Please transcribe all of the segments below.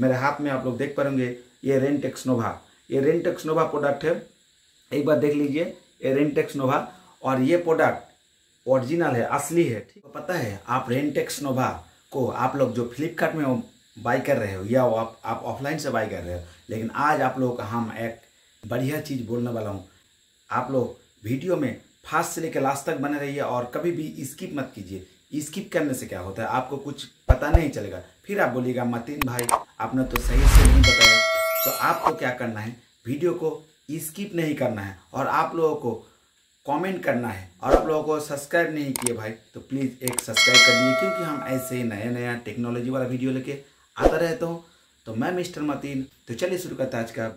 मेरे हाथ में आप लोग देख पाएंगे ये रेनाटस नोवा, ये रेनाटस नोवा प्रोडक्ट है। एक बार देख लीजिए ये रेनाटस नोवा, और ये प्रोडक्ट ओरिजिनल है, असली है। ठीक पता है आप रेनाटस नोवा को आप लोग जो फ्लिपकार्ट में बाई कर रहे हो या आप ऑफलाइन से बाई कर रहे हो, लेकिन आज आप लोग हम एक बढ़िया चीज़ बोलने वाला हूँ। आप लोग वीडियो में फास्ट से लेकर लास्ट तक बने रहिए और कभी भी स्किप मत कीजिए। स्किप करने से क्या होता है आपको कुछ पता नहीं चलेगा, फिर आप बोलिएगा मतीन भाई आपने तो सही से नहीं बताया। तो आपको क्या करना है, वीडियो को स्किप नहीं करना है और आप लोगों को कमेंट करना है। और आप लोगों को सब्सक्राइब नहीं किए भाई तो प्लीज़ एक सब्सक्राइब कर दीजिए, क्योंकि हम ऐसे ही नया नया टेक्नोलॉजी वाला वीडियो लेके आता रहता हूँ। तो मैं मिस्टर मतीन, तो चलिए शुरू करते आज का।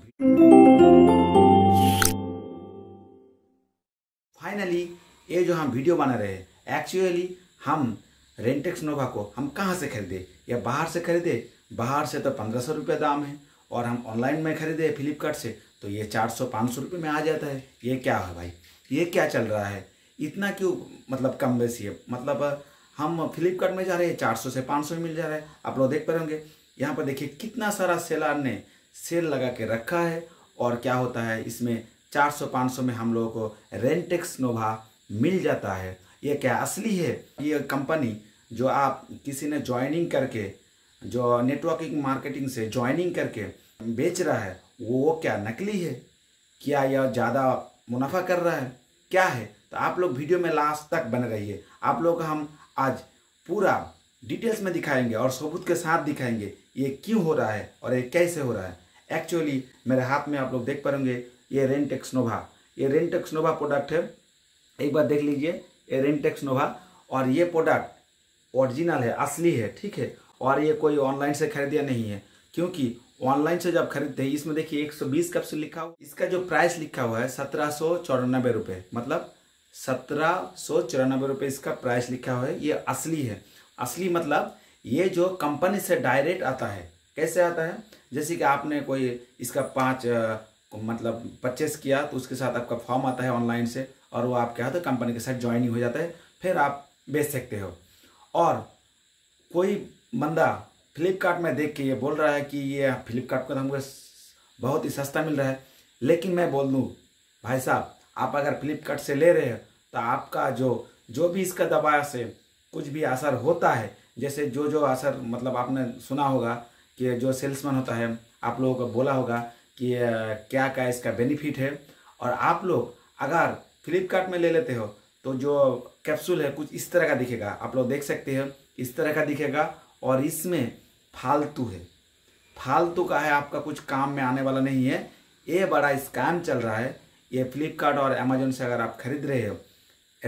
फाइनली ये जो हम वीडियो बना रहे हैं, एक्चुअली हम रेनाटस नोवा को हम कहाँ से खरीदे या बाहर से खरीदे। बाहर से तो 1500 रुपये दाम है और हम ऑनलाइन में खरीदे फ्लिपकार्ट से तो ये 400-500 रुपये में आ जाता है। ये क्या है भाई, ये क्या चल रहा है, इतना क्यों मतलब कम बेसी है। मतलब हम फ्लिपकार्ट में जा रहे हैं 400 से 500 मिल जा रहा है। आप लोग देख पा रहे होंगे यहाँ पर, देखिए कितना सारा सेलर ने सेल लगा के रखा है। और क्या होता है इसमें 400-500 में हम लोगों को रेनाटस नोवा मिल जाता है। ये क्या असली है, ये कंपनी जो आप किसी ने ज्वाइनिंग करके जो नेटवर्किंग मार्केटिंग से ज्वाइनिंग करके बेच रहा है वो क्या नकली है, क्या यह ज़्यादा मुनाफा कर रहा है, क्या है। तो आप लोग वीडियो में लास्ट तक बने रहिए। आप लोग हम आज पूरा डिटेल्स में दिखाएंगे और सबूत के साथ दिखाएंगे ये क्यों हो रहा है और ये कैसे हो रहा है। एक्चुअली मेरे हाथ में आप लोग देख पाएंगे ये रेनाटस नोवा, ये रेनाटस नोवा प्रोडक्ट है। एक बार देख लीजिए ये रेनाटस नोवा, और ये प्रोडक्ट ओरिजिनल है, असली है। ठीक है, और ये कोई ऑनलाइन से खरीदा नहीं है, क्योंकि ऑनलाइन से जब खरीदते हैं इसमें देखिए 120 कैप्सूल लिखा हुआ, इसका जो प्राइस लिखा हुआ है 1794 रुपये, मतलब 1794 रुपये इसका प्राइस लिखा हुआ है। ये असली है, असली मतलब ये जो कंपनी से डायरेक्ट आता है। कैसे आता है, जैसे कि आपने कोई इसका 5 मतलब परचेस किया तो उसके साथ आपका फॉर्म आता है ऑनलाइन से, और वो आप क्या होता है कंपनी के साथ ज्वाइनिंग हो जाता है, फिर आप बेच सकते हो। और कोई बंदा फ्लिपकार्ट में देख के ये बोल रहा है कि ये फ्लिपकार्ट का हमको बहुत ही सस्ता मिल रहा है, लेकिन मैं बोल दूँ भाई साहब आप अगर फ्लिपकार्ट से ले रहे हो तो आपका जो भी इसका दबाव से कुछ भी असर होता है, जैसे जो असर मतलब आपने सुना होगा कि जो सेल्समैन होता है आप लोगों को बोला होगा कि क्या क्या इसका बेनिफिट है। और आप लोग अगर फ्लिपकार्ट में ले लेते हो तो जो कैप्सूल है कुछ इस तरह का दिखेगा, आप लोग देख सकते हैं इस तरह का दिखेगा। और इसमें फालतू है, फालतू का है, आपका कुछ काम में आने वाला नहीं है। ये बड़ा स्कैम चल रहा है। ये फ्लिपकार्ट और अमेजोन से अगर आप खरीद रहे हो,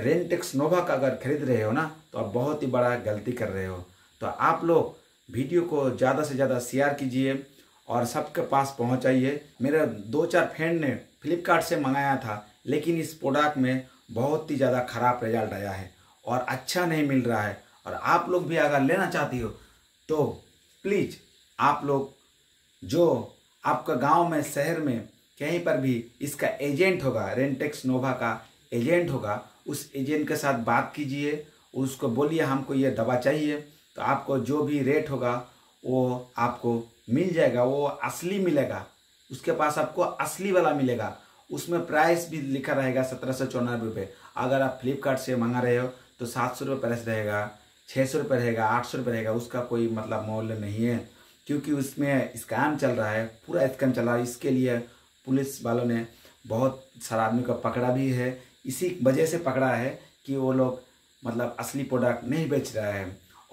रेनाटस नोवा का अगर खरीद रहे हो ना, तो आप बहुत ही बड़ा गलती कर रहे हो। तो आप लोग वीडियो को ज़्यादा से ज़्यादा शेयर कीजिए और सबके पास पहुंचाइए। मेरे 2-4 फ्रेंड ने फ्लिपकार्ट से मंगाया था, लेकिन इस प्रोडक्ट में बहुत ही ज़्यादा ख़राब रिजल्ट आया है और अच्छा नहीं मिल रहा है। और आप लोग भी अगर लेना चाहती हो तो प्लीज़ आप लोग जो आपका गांव में शहर में कहीं पर भी इसका एजेंट होगा, रेनाटस नोवा का एजेंट होगा, उस एजेंट के साथ बात कीजिए, उसको बोलिए हमको ये दवा चाहिए, तो आपको जो भी रेट होगा वो आपको मिल जाएगा, वो असली मिलेगा। उसके पास आपको असली वाला मिलेगा, उसमें प्राइस भी लिखा रहेगा 1794 रुपये। अगर आप फ्लिपकार्ट से मंगा रहे हो तो 700 रुपये प्राइस रहेगा, 600 रुपये रहेगा, 800 रुपये रहेगा, उसका कोई मतलब मूल्य नहीं है। क्योंकि उसमें स्कैम चल रहा है, पूरा स्कैम चल रहा है। इसके लिए पुलिस वालों ने बहुत सारा आदमी को पकड़ा भी है, इसी वजह से पकड़ा है कि वो लोग मतलब असली प्रोडक्ट नहीं बेच रहा है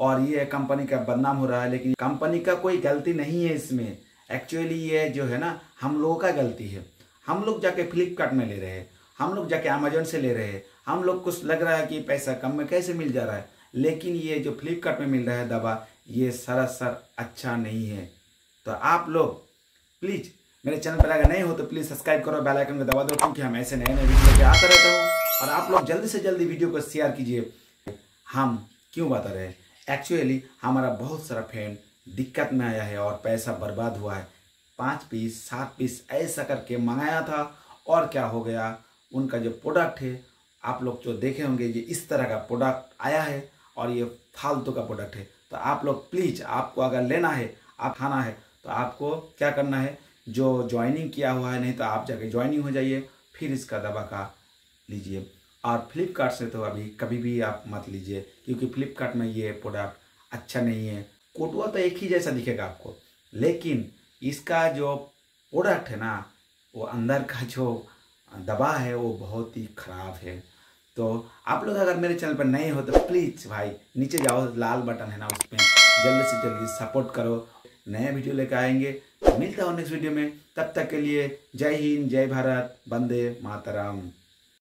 और ये कंपनी का बदनाम हो रहा है। लेकिन कंपनी का कोई गलती नहीं है इसमें, एक्चुअली ये जो है ना हम लोगों का गलती है। हम लोग जाके फ्लिपकार्ट में ले रहे हैं, हम लोग जाके अमेजोन से ले रहे हैं, हम लोग कुछ लग रहा है कि पैसा कम में कैसे मिल जा रहा है, लेकिन ये जो फ्लिपकार्ट में मिल रहा है दवा ये सरासर अच्छा नहीं है। तो आप लोग प्लीज़ मेरे चैनल पर अगर नए हो तो प्लीज़ सब्सक्राइब करो, बेल आइकन को दबा दो, क्योंकि हम ऐसे नए नए वीडियो लेके आते रहते हो। और आप लोग जल्दी से जल्दी वीडियो को शेयर कीजिए। हम क्यों बता रहे हैं, एक्चुअली हमारा बहुत सारा फ्रेंड दिक्कत में आया है और पैसा बर्बाद हुआ है। 5 पीस 7 पीस ऐसा करके मंगाया था और क्या हो गया, उनका जो प्रोडक्ट है आप लोग जो देखे होंगे ये इस तरह का प्रोडक्ट आया है और ये फालतू का प्रोडक्ट है। तो आप लोग प्लीज़ आपको अगर लेना है, आप खाना है तो आपको क्या करना है, जो ज्वाइनिंग किया हुआ है नहीं तो आप जाके ज्वाइनिंग हो जाइए, फिर इसका दवा का लीजिए। और फ्लिपकार्ट से तो अभी कभी भी आप मत लीजिए, क्योंकि फ्लिपकार्ट में ये प्रोडक्ट अच्छा नहीं है। कोटवा तो एक ही जैसा दिखेगा आपको, लेकिन इसका जो प्रोडक्ट है ना, वो अंदर का जो दवा है वो बहुत ही ख़राब है। तो आप लोग अगर मेरे चैनल पर नए हो तो प्लीज़ भाई नीचे जाओ, लाल बटन है ना, उसमें जल्दी से जल्दी सपोर्ट करो। नया वीडियो लेकर आएंगे, मिलता हूँ नेक्स्ट वीडियो में। तब तक के लिए जय हिंद, जय भारत, वंदे मातरम।